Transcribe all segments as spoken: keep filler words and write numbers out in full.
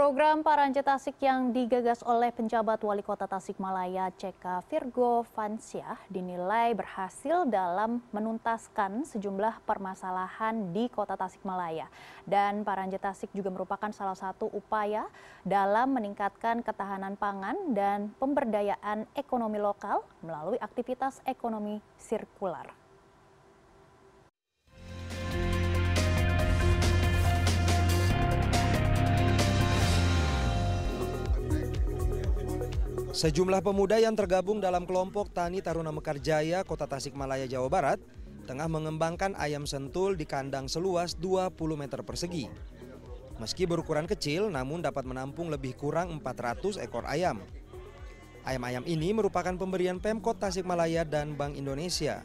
Program Paranje Tasik yang digagas oleh penjabat wali kota Tasikmalaya Cheka Virgo-Wansyah dinilai berhasil dalam menuntaskan sejumlah permasalahan di kota Tasikmalaya. Dan Paranje Tasik juga merupakan salah satu upaya dalam meningkatkan ketahanan pangan dan pemberdayaan ekonomi lokal melalui aktivitas ekonomi sirkular. Sejumlah pemuda yang tergabung dalam kelompok Tani Taruna Mekarjaya, Kota Tasikmalaya, Jawa Barat, tengah mengembangkan ayam sentul di kandang seluas dua puluh meter persegi. Meski berukuran kecil, namun dapat menampung lebih kurang empat ratus ekor ayam. Ayam-ayam ini merupakan pemberian Pemkot Tasikmalaya dan Bank Indonesia.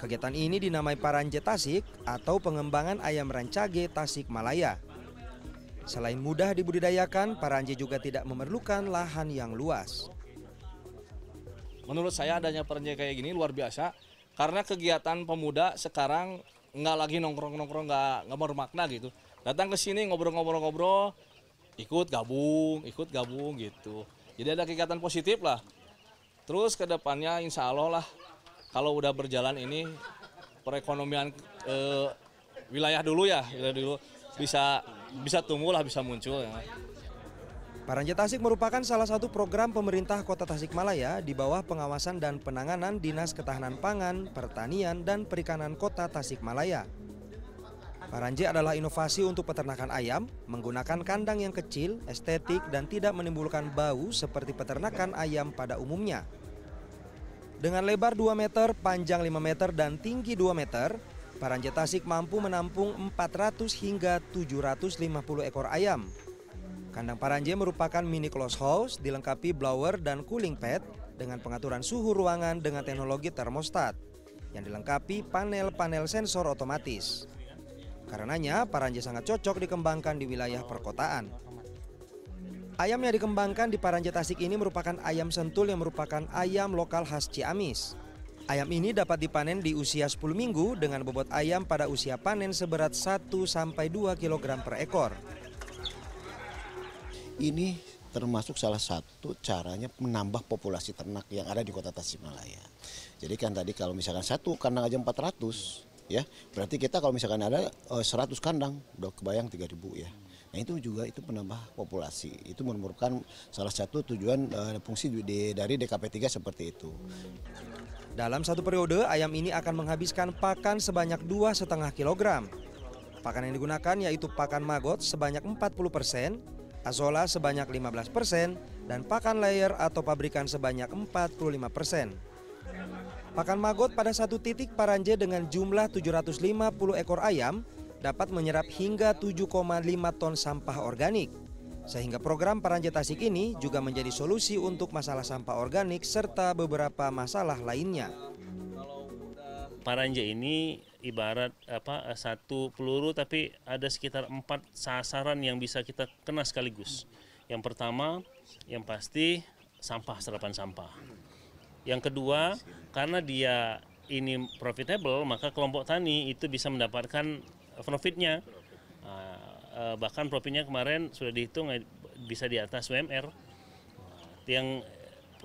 Kegiatan ini dinamai Paranje Tasik atau pengembangan ayam rancage Tasikmalaya. Selain mudah dibudidayakan, paranje juga tidak memerlukan lahan yang luas. Menurut saya adanya paranje kayak gini luar biasa, karena kegiatan pemuda sekarang nggak lagi nongkrong-nongkrong, nggak nggak bermakna gitu. Datang ke sini ngobrol-ngobrol-ngobrol, ikut gabung, ikut gabung gitu. Jadi ada kegiatan positif lah. Terus ke depannya insya Allah lah, kalau udah berjalan ini perekonomian eh, wilayah dulu ya, wilayah dulu. bisa bisa tumbuh lah, bisa muncul ya. Paranje Tasik merupakan salah satu program pemerintah Kota Tasikmalaya di bawah pengawasan dan penanganan Dinas Ketahanan Pangan, Pertanian dan Perikanan Kota Tasikmalaya. Paranje adalah inovasi untuk peternakan ayam menggunakan kandang yang kecil, estetik dan tidak menimbulkan bau seperti peternakan ayam pada umumnya. Dengan lebar dua meter, panjang lima meter dan tinggi dua meter, Paranje Tasik mampu menampung empat ratus hingga tujuh ratus lima puluh ekor ayam. Kandang Paranje merupakan mini close house dilengkapi blower dan cooling pad dengan pengaturan suhu ruangan dengan teknologi termostat yang dilengkapi panel-panel sensor otomatis. Karenanya Paranje sangat cocok dikembangkan di wilayah perkotaan. Ayam yang dikembangkan di Paranje Tasik ini merupakan ayam sentul yang merupakan ayam lokal khas Ciamis. Ayam ini dapat dipanen di usia sepuluh minggu dengan bobot ayam pada usia panen seberat satu sampai dua kilogram per ekor. Ini termasuk salah satu caranya menambah populasi ternak yang ada di Kota Tasikmalaya. Jadi kan tadi kalau misalkan satu kandang aja empat ratus, ya berarti kita kalau misalkan ada seratus kandang, udah kebayang tiga ribu ya. Nah itu juga itu penambah populasi, itu merupakan salah satu tujuan uh, fungsi di, dari D K P tiga seperti itu. Dalam satu periode, ayam ini akan menghabiskan pakan sebanyak dua koma lima kilogram. Pakan yang digunakan yaitu pakan maggot sebanyak empat puluh persen, azola sebanyak lima belas persen, dan pakan layer atau pabrikan sebanyak empat puluh lima persen. Pakan maggot pada satu titik paranje dengan jumlah tujuh ratus lima puluh ekor ayam dapat menyerap hingga tujuh koma lima ton sampah organik. Sehingga program Paranje Tasik ini juga menjadi solusi untuk masalah sampah organik serta beberapa masalah lainnya. Paranje ini ibarat apa satu peluru tapi ada sekitar empat sasaran yang bisa kita kena sekaligus. Yang pertama, yang pasti sampah, serapan sampah. Yang kedua, karena dia ini profitable maka kelompok tani itu bisa mendapatkan profitnya. Bahkan profitnya kemarin sudah dihitung bisa di atas U M R. Yang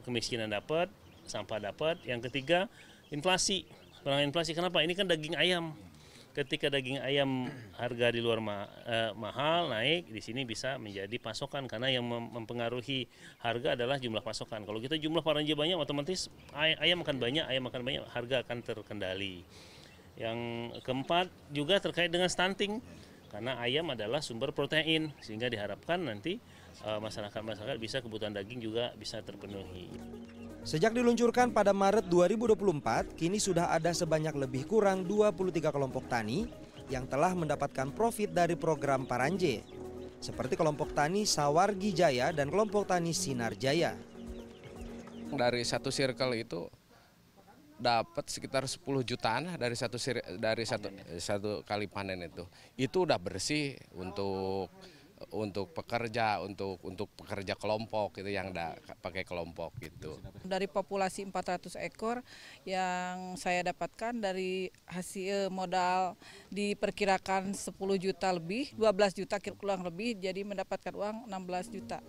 kemiskinan dapat, sampah dapat. Yang ketiga inflasi, penanganan inflasi. Kenapa? Ini kan daging ayam. Ketika daging ayam harga di luar ma eh, mahal naik, di sini bisa menjadi pasokan karena yang mempengaruhi harga adalah jumlah pasokan. Kalau kita jumlah paranje banyak, otomatis ay ayam akan banyak, ayam akan banyak, harga akan terkendali. Yang keempat juga terkait dengan stunting. Karena ayam adalah sumber protein, sehingga diharapkan nanti masyarakat-masyarakat bisa kebutuhan daging juga bisa terpenuhi. Sejak diluncurkan pada Maret dua ribu dua puluh empat, kini sudah ada sebanyak lebih kurang dua puluh tiga kelompok tani yang telah mendapatkan profit dari program Paranje. Seperti kelompok tani Sawar Gijaya dan kelompok tani Sinar Jaya. Dari satu circle itu dapat sekitar sepuluh jutaan dari satu dari satu, satu kali panen itu. Itu udah bersih untuk untuk pekerja, untuk untuk pekerja kelompok itu yang da, pakai kelompok gitu. Dari populasi empat ratus ekor yang saya dapatkan dari hasil modal diperkirakan sepuluh juta lebih, dua belas juta kurang lebih, jadi mendapatkan uang enam belas juta.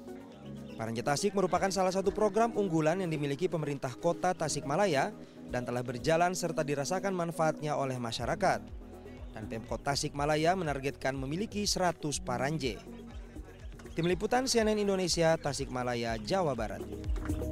Paranje Tasik merupakan salah satu program unggulan yang dimiliki pemerintah kota Tasikmalaya dan telah berjalan serta dirasakan manfaatnya oleh masyarakat. Dan Pemkot Tasikmalaya menargetkan memiliki seratus paranje. Tim Liputan C N N Indonesia, Tasikmalaya, Jawa Barat.